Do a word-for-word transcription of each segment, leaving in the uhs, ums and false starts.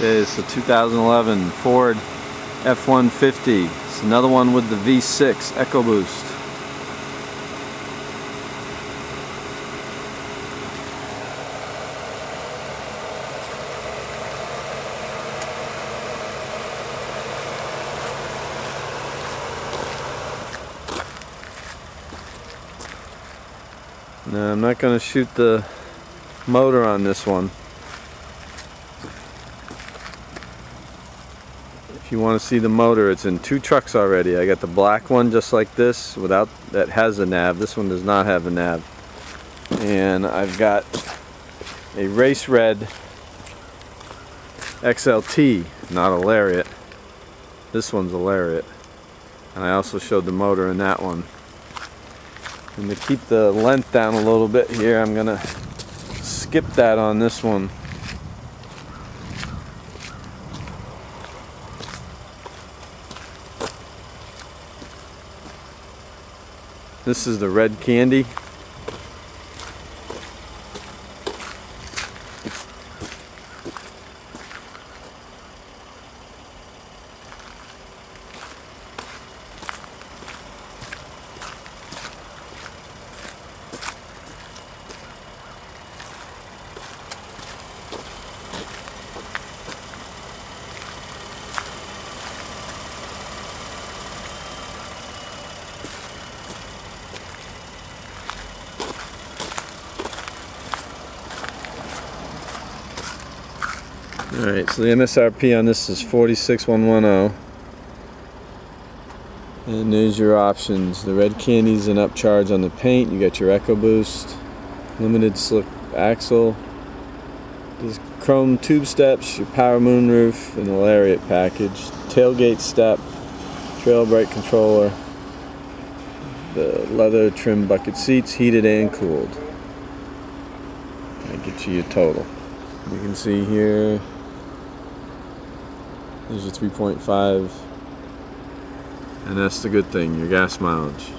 is the two thousand eleven Ford F one fifty. It's another one with the V six EcoBoost. Now, I'm not going to shoot the motor on this one. If you want to see the motor, it's in two trucks already. I got the black one just like this without that has a nav. This one does not have a nav. And I've got a race red X L T, not a Lariat. This one's a Lariat. And I also showed the motor in that one. And to keep the length down a little bit here, I'm gonna skip that on this one. This is the red candy. Alright, so the M S R P on this is forty-six thousand one hundred ten. And there's your options. The red candy's an upcharge on the paint. You got your EcoBoost, limited slip axle, these chrome tube steps, your power moonroof, and the Lariat package. Tailgate step, trail brake controller, the leather trim bucket seats, heated and cooled. That gets you your total. You can see here. There's your three point five, and that's the good thing, your gas mileage.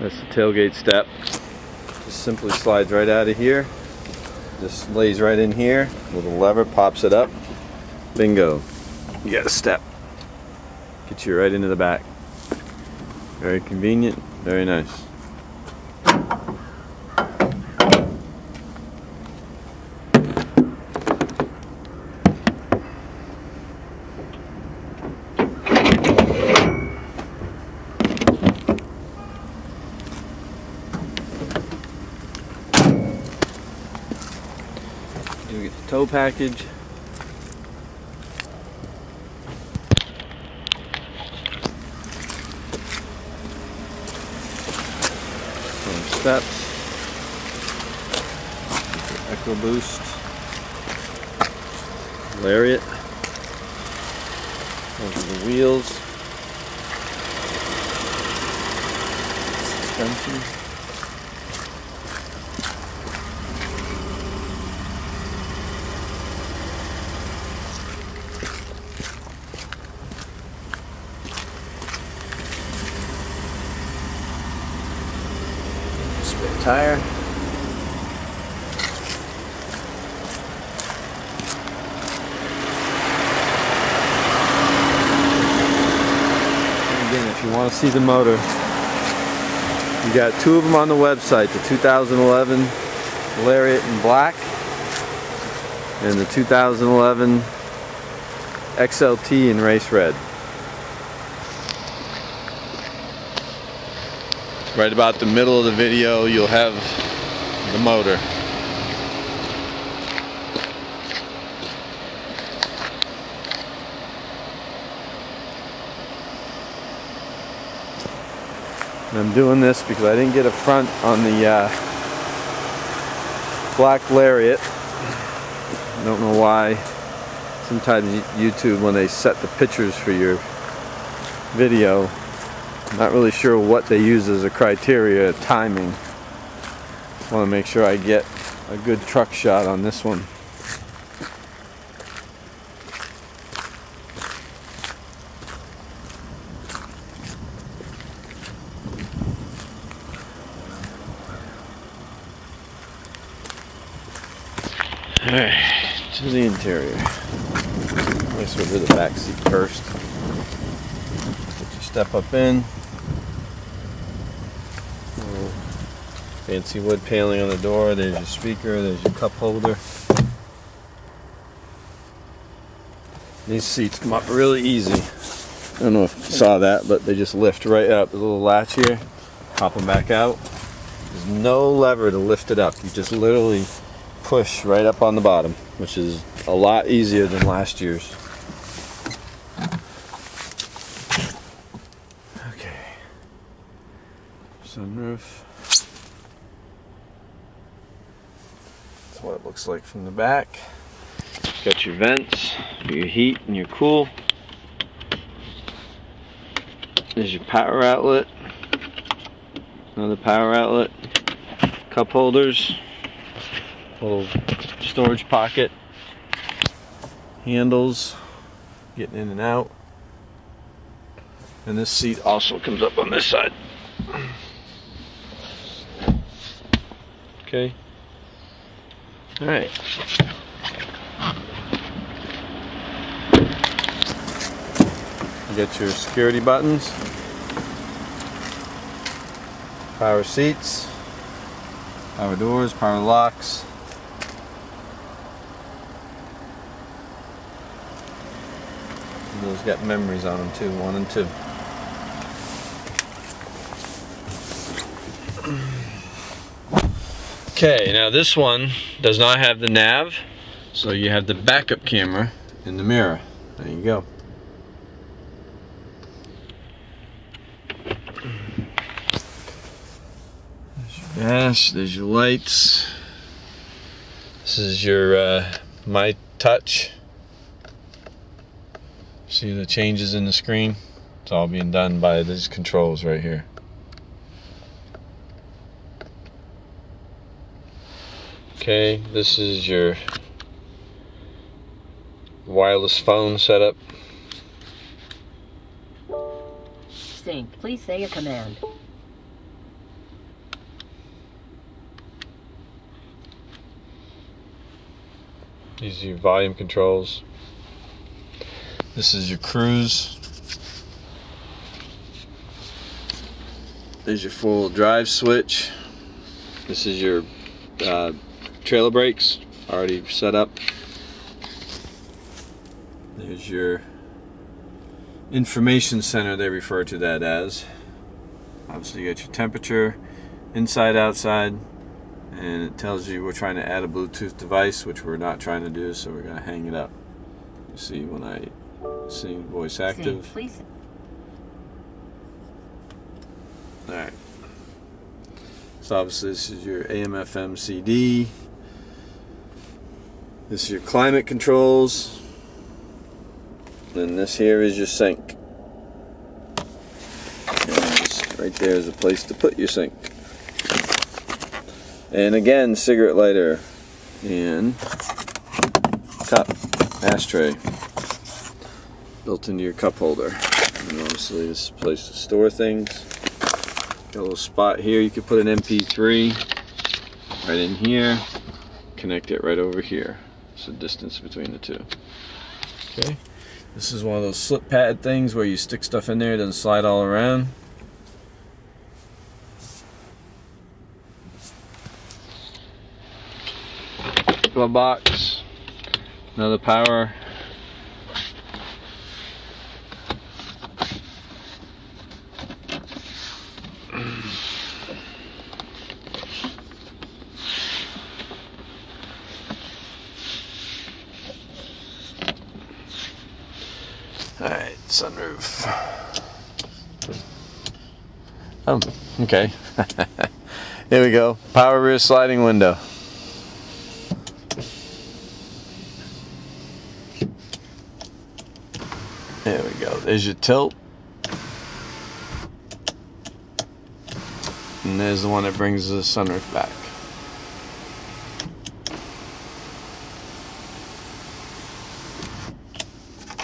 That's the tailgate step. Just simply slides right out of here. Just lays right in here. Little lever pops it up. Bingo. You got a step. Gets you right into the back. Very convenient. Very nice. We get the tow package. Some steps. EcoBoost. Lariat. Those are the wheels. Suspension. Tire. And again, if you want to see the motor, you got two of them on the website, the two thousand eleven Lariat in black and the two thousand eleven X L T in race red. Right about the middle of the video, you'll have the motor. And I'm doing this because I didn't get a front on the uh, black Lariat. I don't know why. It's Sometimes YouTube, when they set the pictures for your video, I'm not really sure what they use as a criteria of timing. I want to make sure I get a good truck shot on this one. Alright, to the interior. Let's go to the back seat first. Put your step up in. Fancy wood paneling on the door. There's your speaker. There's your cup holder. These seats come up really easy. I don't know if you saw that, but they just lift right up. The little latch here. Pop them back out. There's no lever to lift it up. You just literally push right up on the bottom, which is a lot easier than last year's. Okay. Sunroof. That's what it looks like from the back. Got your vents, your heat, and your cool. There's your power outlet. Another power outlet. Cup holders. Little storage pocket, handles, getting in and out, and this seat also comes up on this side. Okay. All right. You get your security buttons, power seats, power doors, power locks. Those got memories on them too, one and two. Okay, now this one does not have the nav, so you have the backup camera in the mirror. There you go. There's your dash, there's your lights. This is your uh, My Touch. See the changes in the screen? It's all being done by these controls right here. Okay, this is your wireless phone setup. Sync, please say a command. These are your volume controls. This is your cruise. There's your four-wheel drive switch. This is your uh, trailer brakes, already set up. There's your information center, they refer to that as. Obviously you got your temperature, inside, outside, and it tells you we're trying to add a Bluetooth device, which we're not trying to do, so we're gonna hang it up. You see when I see voice active. Alright. So obviously this is your A M F M C D. This is your climate controls. Then this here is your sink. And right there is a place to put your sink. And again, cigarette lighter and cup, ashtray. Built into your cup holder. And obviously this is a place to store things. Got a little spot here. You could put an M P three right in here. Connect it right over here. It's the distance between the two. Okay. This is one of those slip pad things where you stick stuff in there, it doesn't slide all around. Glove box. Another power. Alright, sunroof. Oh, okay. There we go. Power rear sliding window. There we go. There's your tilt. And there's the one that brings the sunroof back.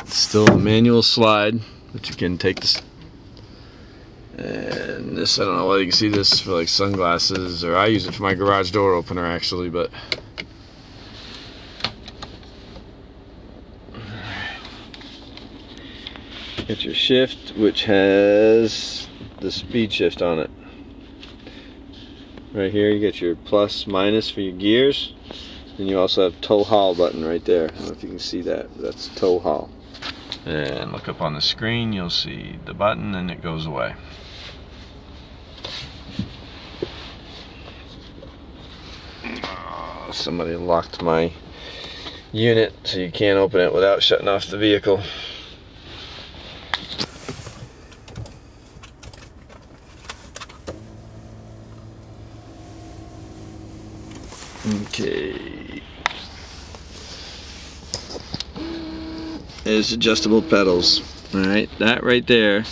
It's still a manual slide, but you can take this. And this, I don't know whether you can see this for like sunglasses, or I use it for my garage door opener actually, but. It's your shift, which has the speed shift on it. Right here you get your plus, minus for your gears, and you also have tow haul button right there. I don't know if you can see that, but that's tow haul. And look up on the screen, you'll see the button and it goes away. Oh, somebody locked my unit, so you can't open it without shutting off the vehicle. Okay. There's adjustable pedals. All right, that right there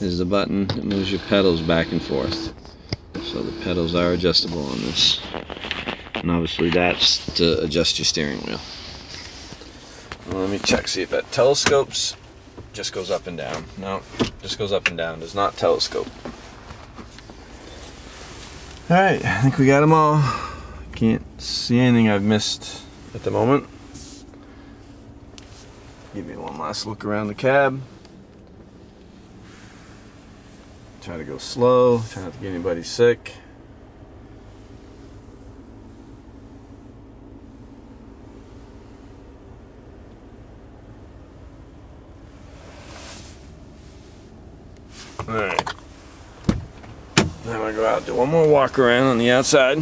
is the button that moves your pedals back and forth. So the pedals are adjustable on this. And obviously that's to adjust your steering wheel. Well, let me check, see if that telescopes. Just goes up and down. No, just goes up and down. Does not telescope. All right, I think we got them all. Can't see anything I've missed at the moment. Give me one last look around the cab. Try to go slow, try not to get anybody sick. All right, now I'm gonna go out, do one more walk around on the outside.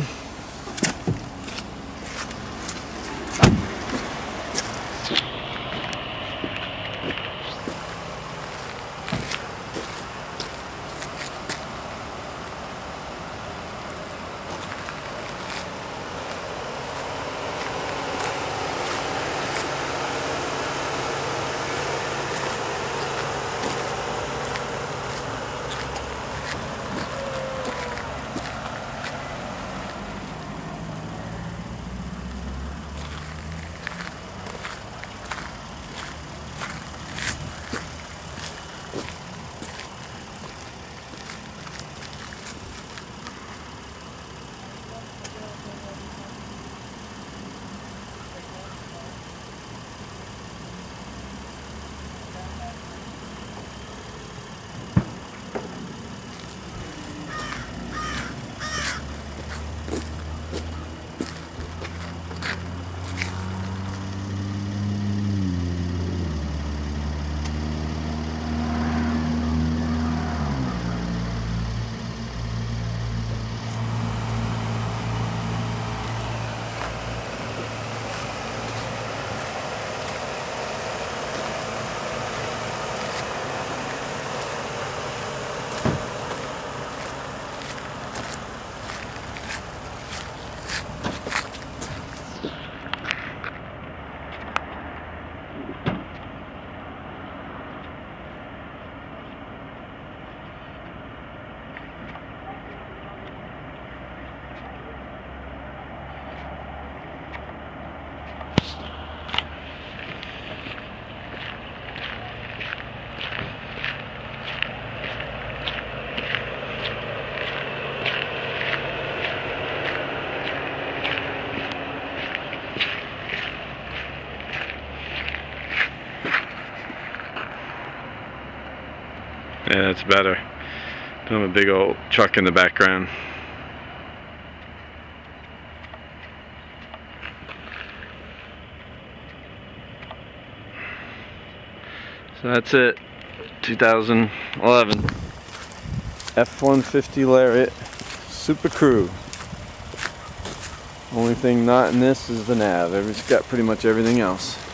Yeah, that's better. I'm a big old truck in the background. So that's it. twenty eleven F one fifty Lariat Super Crew. Only thing not in this is the nav. It's got pretty much everything else.